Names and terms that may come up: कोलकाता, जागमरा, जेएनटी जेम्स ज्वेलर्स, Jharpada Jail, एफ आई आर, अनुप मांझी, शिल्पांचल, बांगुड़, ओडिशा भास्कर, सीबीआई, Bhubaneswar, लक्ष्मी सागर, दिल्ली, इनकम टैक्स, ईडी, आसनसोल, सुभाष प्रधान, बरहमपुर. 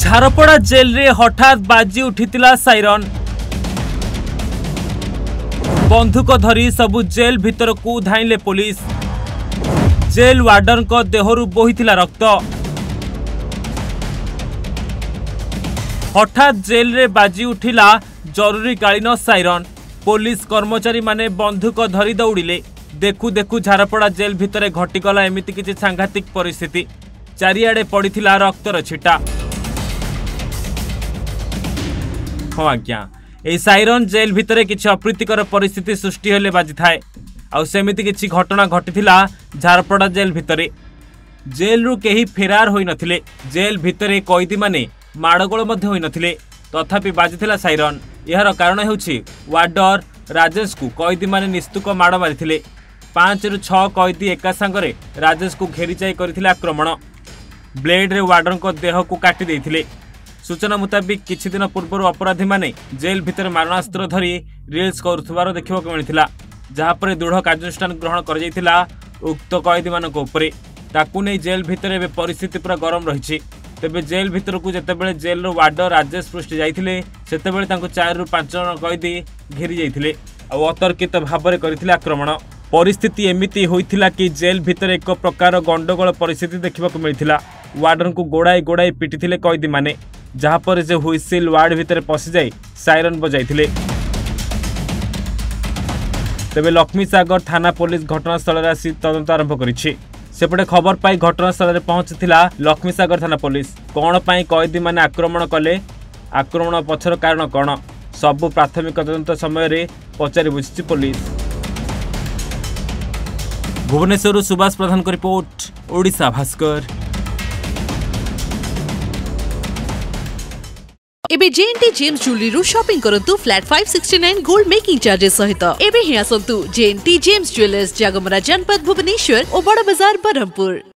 Jharpada jail रे हठात बाजी उठितिला साइरन। बंधुक धरी सबु जेल भितर को धाइले पुलिस। जेल वार्डन को देहरु बोहितिला रक्त। हठात जेल रे बाजी उठिला जरूरीकालीन साइरन। पुलिस कर्मचारी माने बंधुक धरी दौड़िले। देखु देखु झारपड़ा जेल भितर घटिगला एमिति किछि सांघातिक परिस्थिति। चारिआडे पड़िथिला रक्तर छिटा। हाँ आज्ञा, ये साइरन जेल भितर किसी अप्रीतिकर परिस्थिति सृष्टि हेले बाजी थाए। आमती किसी घटना घटीला झारपड़ा जेल भितर। जेलरु कहीं फेरार होई नथिले। जेल भितर कैदी माने माड़गोल मध्य होई नथिले। तथापि बाजीथिला साइरन। यार कारण हेउछि वार्डर राजेश को कैदी माने निस्तुक माड़ मारिथिले। 5 रु 6 कैदी एका सांगरे राजेश को घेरी जाई करथिले आक्रमण। ब्लेड रे वार्डर को देह को काटि दैथिले। सूचना मुताबिक किछि दिन पूर्व अपराधी माने जेल भितर मारणास्त्र धरी रिल्स करुथबार देखा मिलता, जहाँपर दृढ़ कार्यानुष्ठान ग्रहण कर उक्त कैदी मानक उपरे। ताकू नहीं जेल भितर एवं परिस्थिति पूरा गरम रही। तेज जेल भितर को जितेबाला जेलर वार्डर राजेश पृष्टि जाते से 4 रु 5 जन कैदी घेरी जाते अतर्कित भाव में करते आक्रमण। परिस्थिति एमती होता कि जेल भितर एक प्रकार गंडगोल परिस्थिति देखा मिलता। वार्डर को गोड़ाई गोड़ाई पिटी कैदी माने, जहाँ पर जे हुईसिल वार्ड भितर पशि जाए सायरन बजाई थिले। तेबे लक्ष्मी सागर थाना पुलिस घटनास्थल आसी तदंत आरंभ करिछि। सेपटे खबर पाई घटनास्थल पहुंचीला लक्ष्मी सागर थाना पुलिस। कौन पाई कैदी माने आक्रमण कले, आक्रमण पछर कारण कौन, सबु प्राथमिक तदंत समय रे पचारि बुझिछि पुलिस। भुवनेश्वर सुभाष प्रधान को रिपोर्ट, ओडिशा भास्कर। एबे जेएनटी जेम्स ज्वेलरी रु शॉपिंग करंतु फ्लैट 569 गोल्ड मेकिंग चार्जेस सहित। एबे हिया संतु जेएनटी जेम्स ज्वेलर्स, जागमरा जनपद, भुवनेश्वर और बड़ा बाजार, बरहमपुर।